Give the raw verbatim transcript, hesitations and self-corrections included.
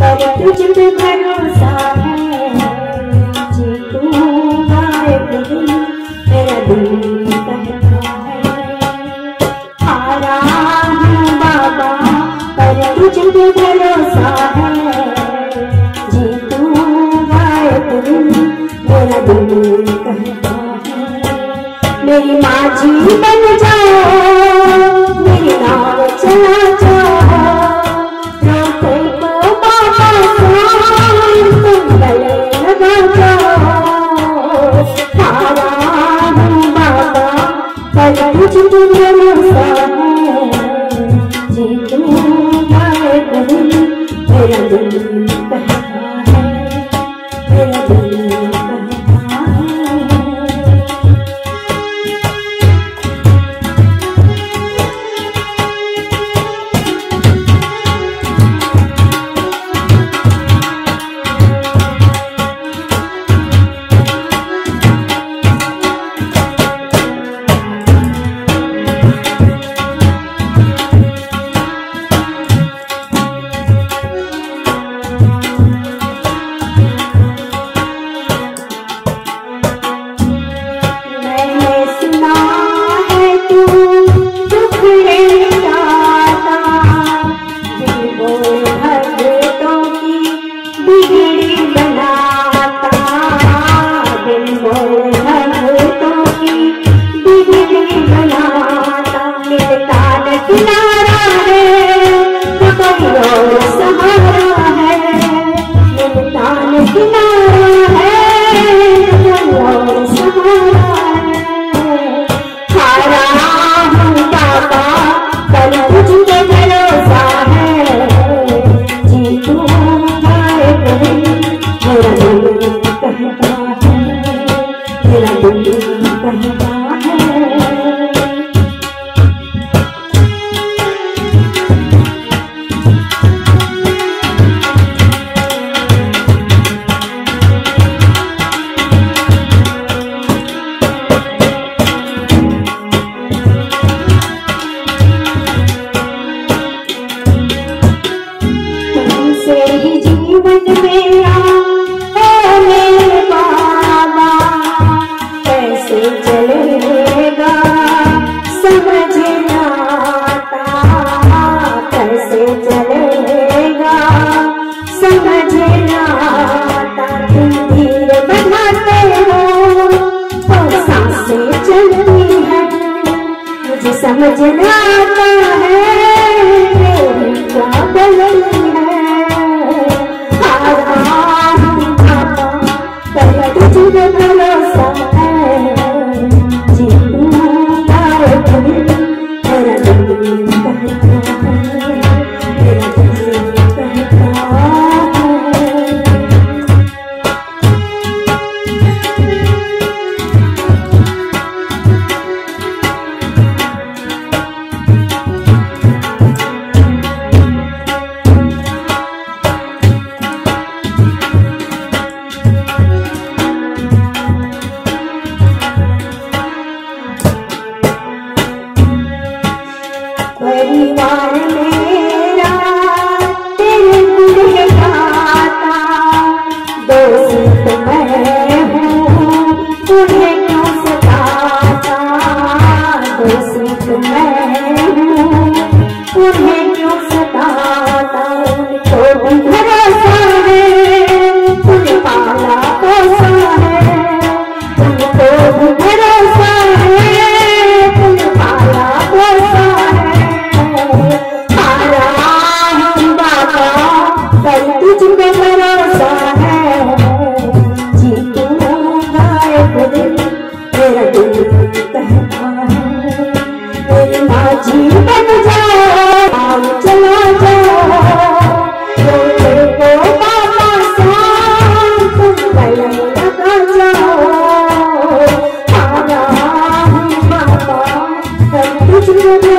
सब कुछ पे भरोसा है, जीतूंगा एक दिन मेरा दिल कहता है। हारा हूँ बाबा पर तुझ पे भरोसा है, जीतूंगा एक दिन मेरा दिल कहता है। मेरी माझी बन जाओ, मेरी नाव चला you